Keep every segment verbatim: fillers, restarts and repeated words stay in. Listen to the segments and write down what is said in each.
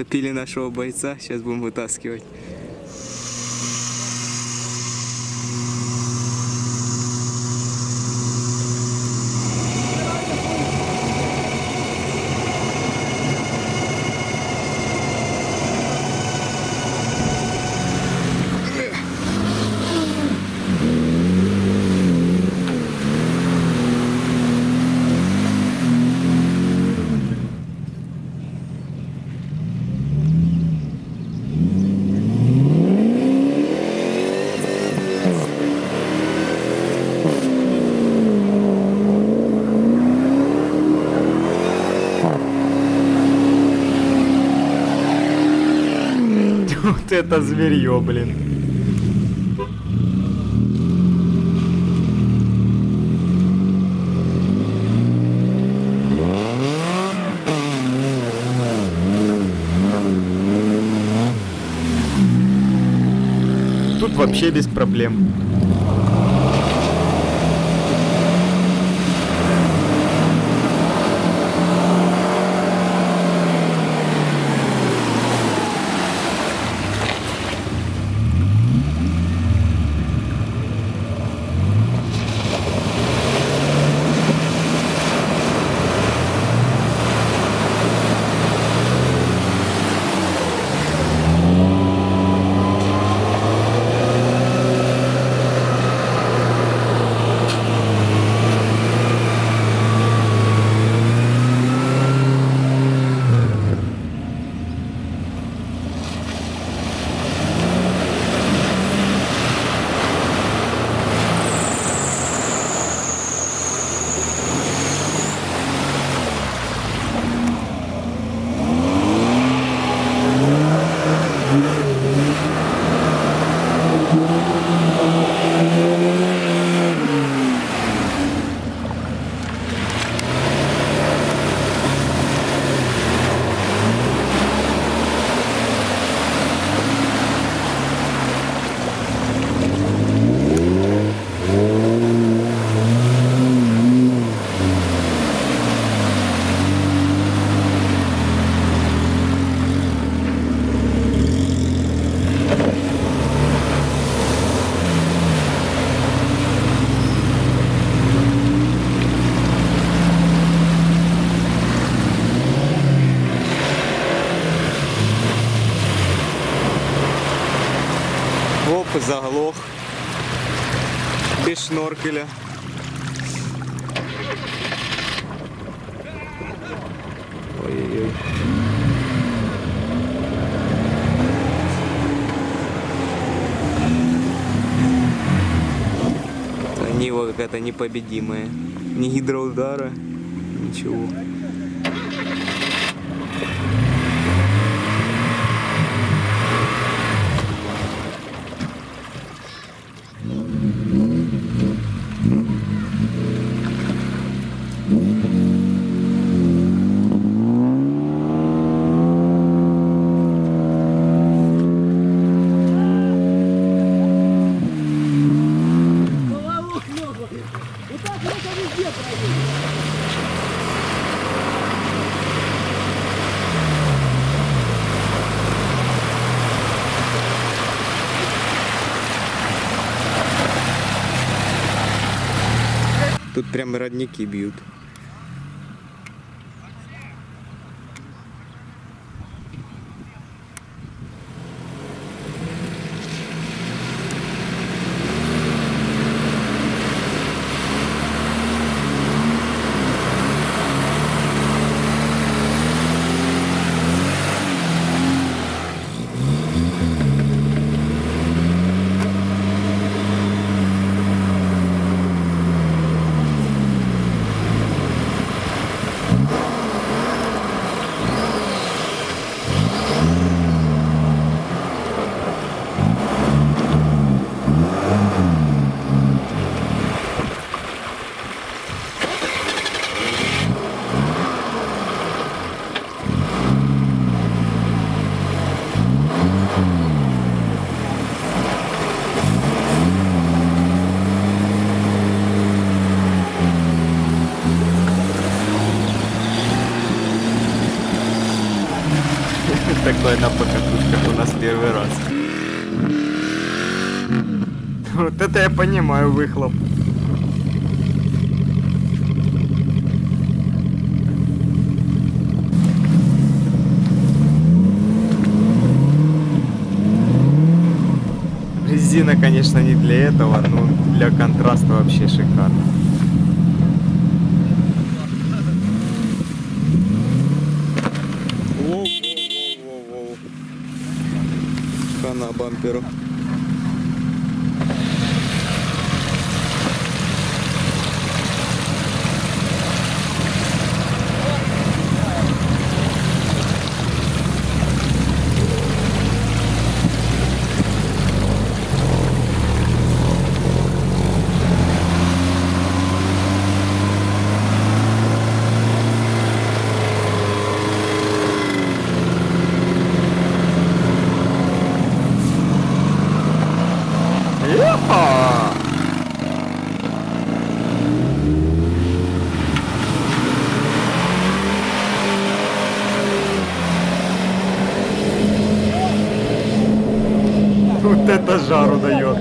утопили нашего бойца, сейчас будем вытаскивать. Вот это зверье, блин. Тут вообще без проблем. Заглох без шноркеля. Ой-ой-ой. Нива какая-то непобедимая. Ни гидроудара, ничего. Тут прям родники бьют. стоит на покатушках у нас первый раз. Вот это я понимаю, выхлоп. Резина, конечно, не для этого, но для контраста вообще шикарно. На бамперу. Вот это жару дает.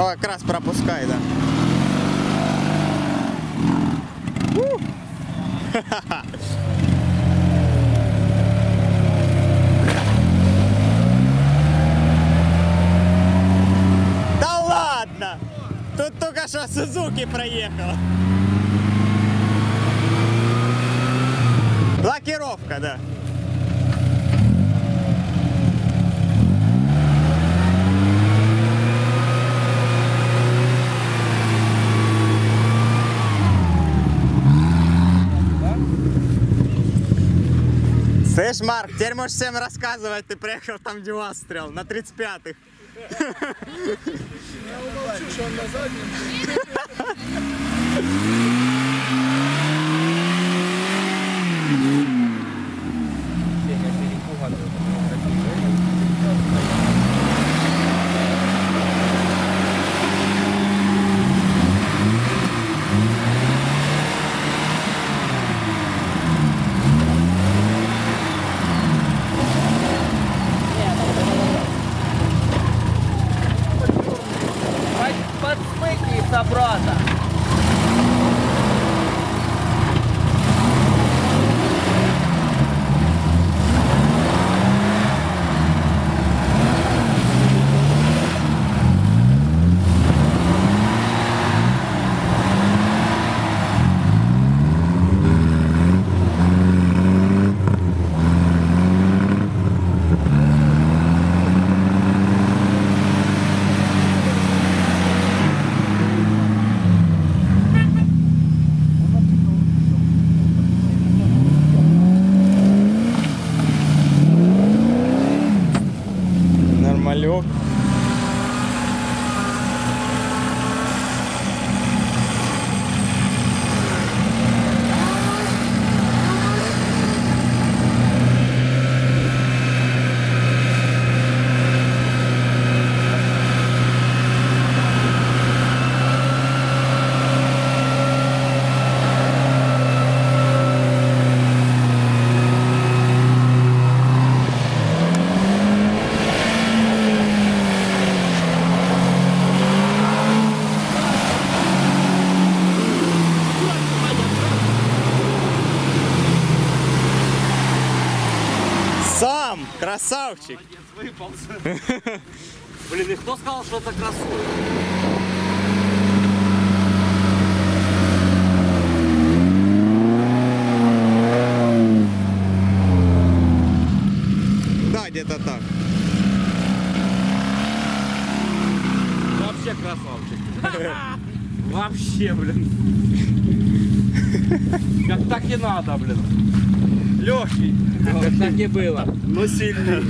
О, как раз пропускай, да. Ха-ха-ха! Да ладно! Тут только что Сузуки проехала. Блокировка, да. Слышь, Марк, теперь можешь всем рассказывать, ты приехал там, где вас стрел, на тридцать пятых. Я умолчу, что он на заднем. Брата. Красавчик! Молодец, выполз. Блин, и кто сказал, что это красавчик? Вообще, блин. Как так и надо, блин. Легкий. Как так и было. Но сильный.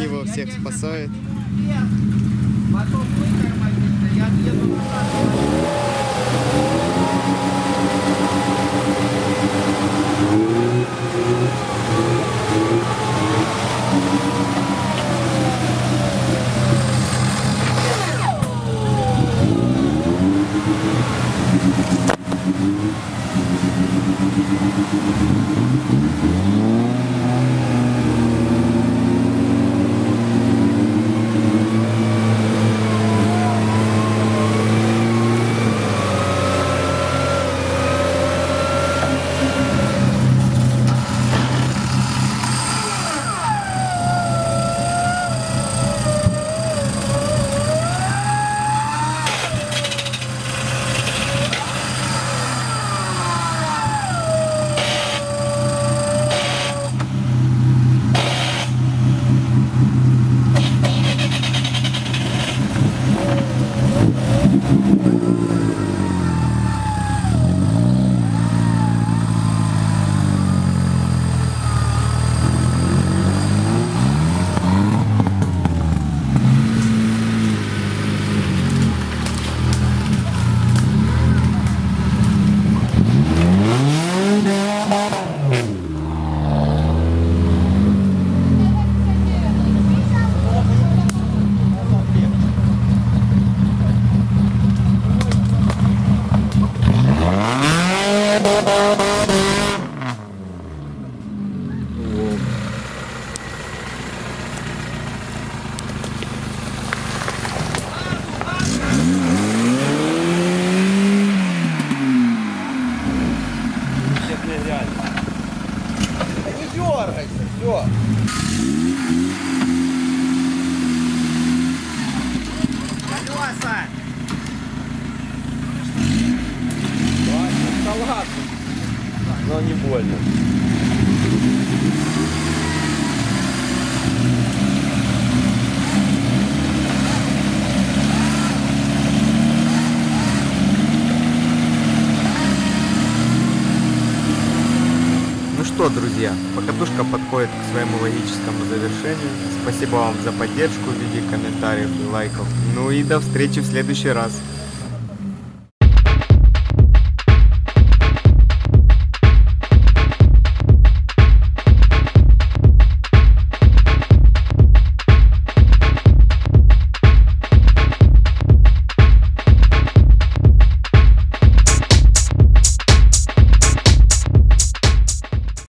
Его всех спасает. Но не больно. что, друзья, покатушка подходит к своему логическому завершению. Спасибо вам за поддержку в виде комментариев и лайков. Ну и до встречи в следующий раз.